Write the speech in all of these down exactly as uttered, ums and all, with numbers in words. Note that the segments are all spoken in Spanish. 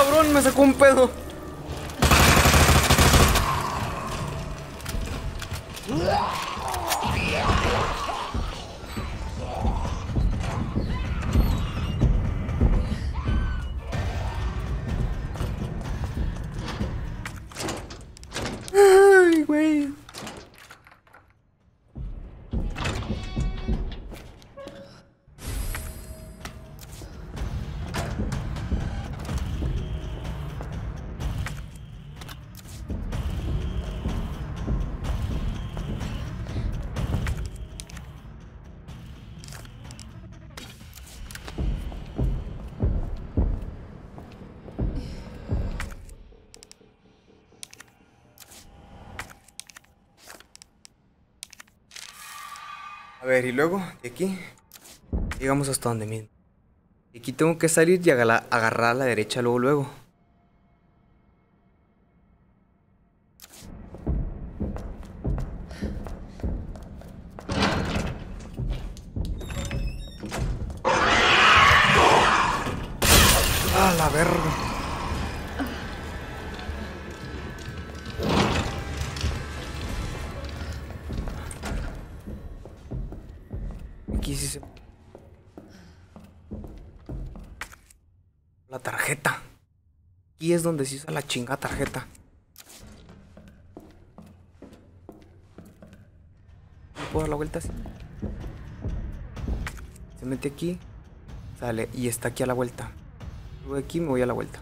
cabrón, me sacó un pedo. Ay, güey. A ver, y luego, de aquí, llegamos hasta donde mismo. Y aquí tengo que salir y agarrar, agarrar a la derecha luego, luego. ¡Ah, la verga! La tarjeta. Aquí es donde se usa la chingada tarjeta. ¿Me puedo dar la vuelta así? Se mete aquí, sale y está aquí a la vuelta. Luego de aquí me voy a la vuelta.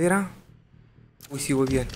Era. Uy, sí, voy bien.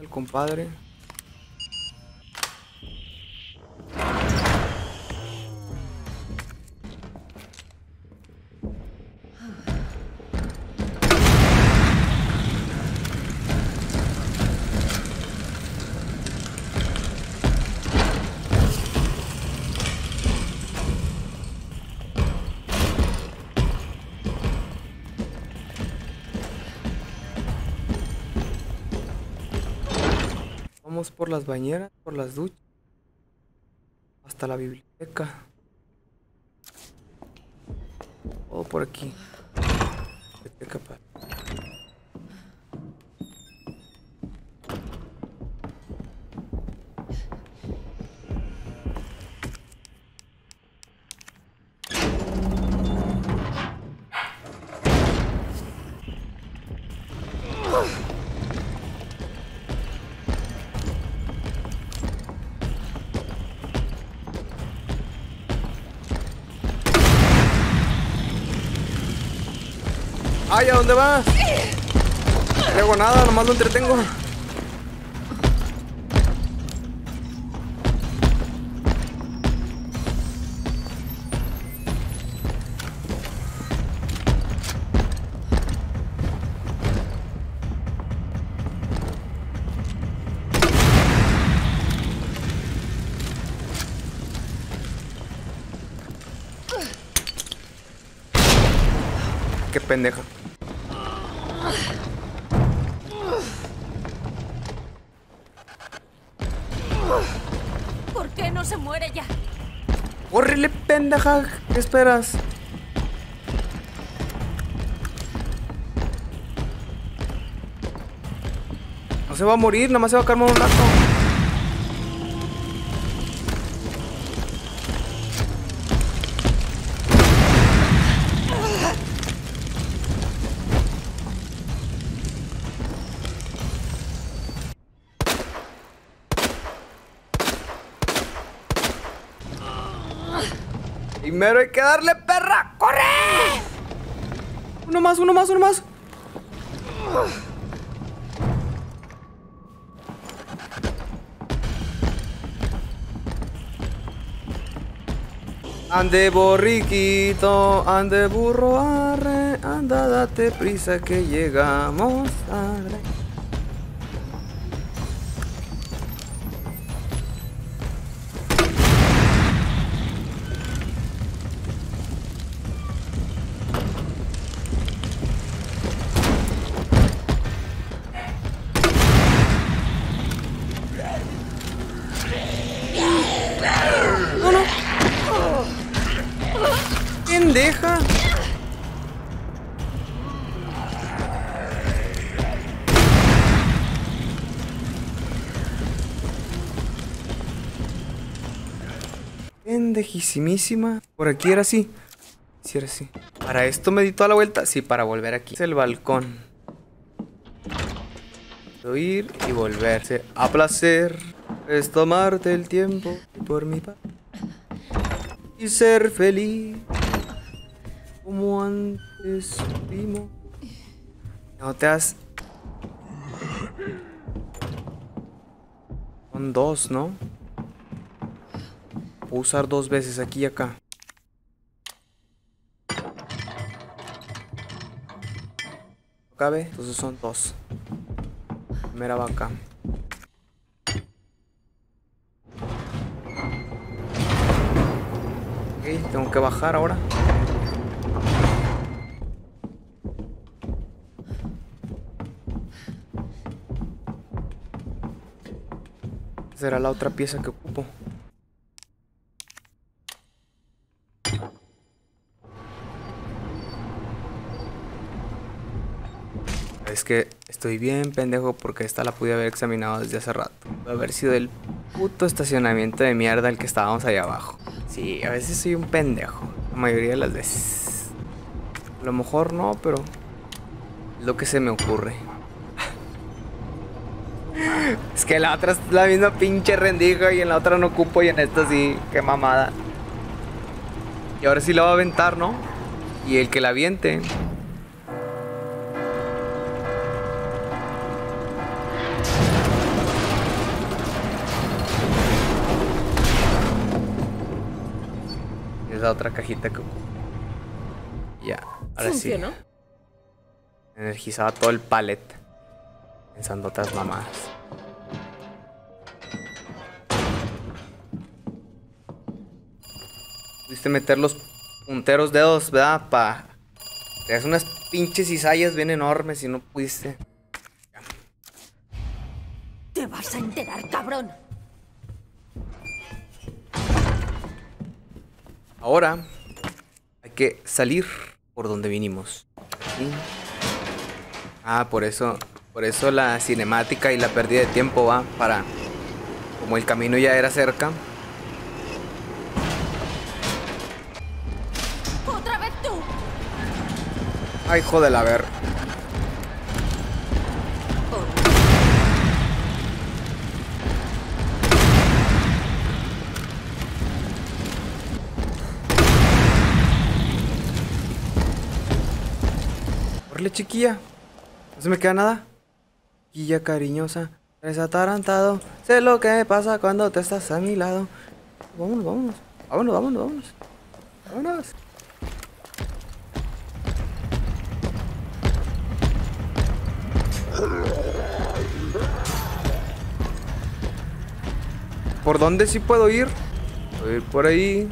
El compadre. Por las bañeras, por las duchas, hasta la biblioteca. O por aquí. Estoy capaz. ¡Ay! ¿A dónde vas? No hago nada, nomás lo entretengo. ¡Qué pendeja! ¿Por qué no se muere ya? ¡Córrele, pendeja! ¿Qué esperas? se va a morir, nada más se va a caer un lazo. Primero hay que darle, perra. ¡Corre! Uno más, uno más, uno más. Ande borriquito, ande burro, arre, anda, date prisa que llegamos tarde. Deja. Pendejísimísima. Por aquí era así. Sí, era así. Para esto me di toda la vuelta. Sí, para volver aquí. Es el balcón. Puedo ir y volverse. A placer es tomarte el tiempo por mi paz y ser feliz. Como antes, primo. No te has... Son dos, ¿no? Puedo usar dos veces aquí y acá. No cabe, entonces son dos. Primera vaca. Ok, tengo que bajar ahora. Será la otra pieza que ocupo. Es que estoy bien pendejo porque esta la pude haber examinado desde hace rato. Puede haber sido el puto estacionamiento de mierda el que estábamos allá abajo. Sí, a veces soy un pendejo. La mayoría de las veces. A lo mejor no, pero es lo que se me ocurre. Es que la otra es la misma pinche rendija y en la otra no ocupo y en esta sí, qué mamada. Y ahora sí la va a aventar, ¿no? Y el que la aviente. Es la otra cajita que ocupo. Ya, ahora ¿Funcionó? Sí. Energizaba todo el palet. Pensando otras mamadas. Pudiste meter los punteros dedos, ¿verdad? Pa... Te das unas pinches cizallas bien enormes y no pudiste. Te vas a enterar, cabrón. Ahora hay que salir por donde vinimos. Aquí. Ah, por eso, por eso la cinemática y la pérdida de tiempo va para... Como el camino ya era cerca... Ay, hijo de la ver. Orle, chiquilla. No se me queda nada. Chiquilla cariñosa. Eres atarantado. Sé lo que me pasa cuando te estás a mi lado. Vámonos, vámonos. Vámonos, vámonos, vámonos. Vámonos. ¿Por dónde sí puedo ir? Puedo ir por ahí.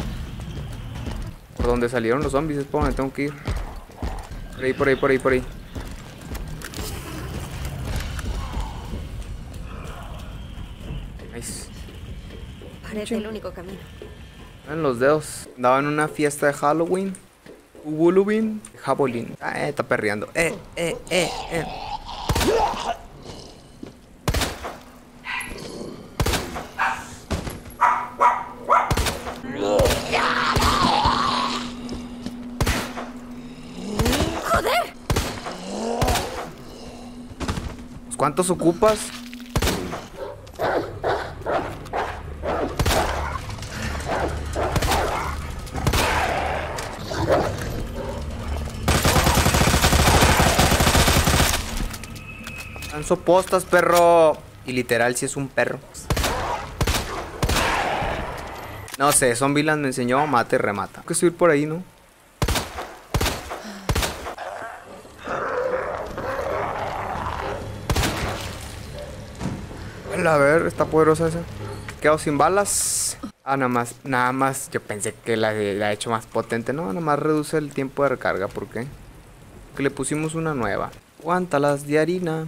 Por donde salieron los zombies, es por donde tengo que ir. Por ahí, por ahí, por ahí, por ahí. Nice. Parece el único camino. Vean los dedos. Andaba en una fiesta de Halloween. Halloween. Jabolín. Ah, eh, está perreando. Eh, eh, eh, eh. ¿Cuántos ocupas? Lanzo postas, perro. Y literal, si sí es un perro. No sé, Zombieland me enseñó mate, remata. Tengo que subir por ahí, ¿no? A ver, está poderosa esa. Quedado sin balas. Ah, nada más, nada más. Yo pensé que la, la he hecho más potente. No, nada más reduce el tiempo de recarga. ¿Por qué? Porque le pusimos una nueva. Guántalas de harina.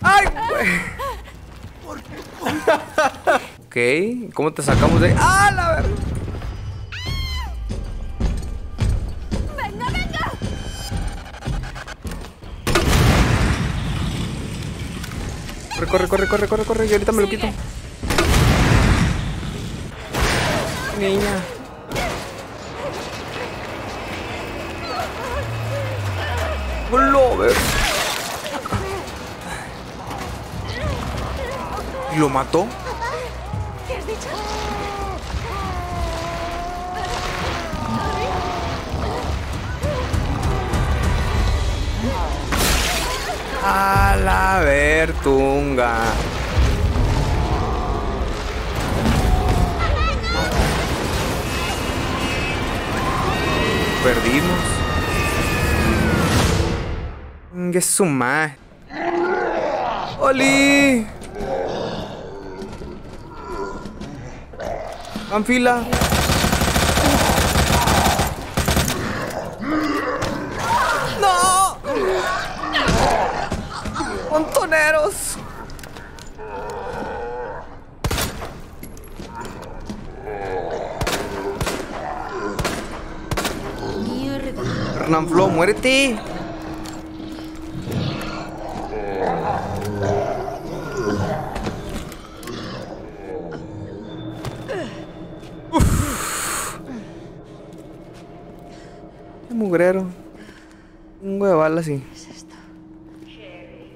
¡Ay, güey! Ok, ¿cómo te sacamos de ahí? ¡Ah, la verga! ¡Venga, venga! Corre, corre, corre, corre, corre, y ahorita me lo quito. Niña. Lover. ¿Y lo mató? ¿Qué has dicho? A la vertunga. Perdimos. ¡Qué suma! ¡Oli! ¡Van fila! ¡No! ¡Montoneros! Hernán Flo, muérete. Mugrero. Un huevo de bala así. ¿Qué es esto? Sherry.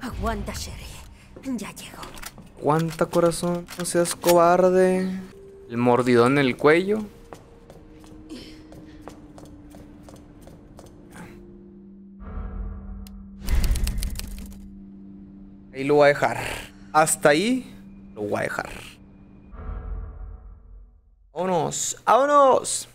Aguanta, Sherry. Ya llegó. Aguanta, corazón. No seas cobarde. El mordidón en el cuello. Ahí lo voy a dejar. Hasta ahí lo voy a dejar. ¡Vámonos! ¡Vámonos!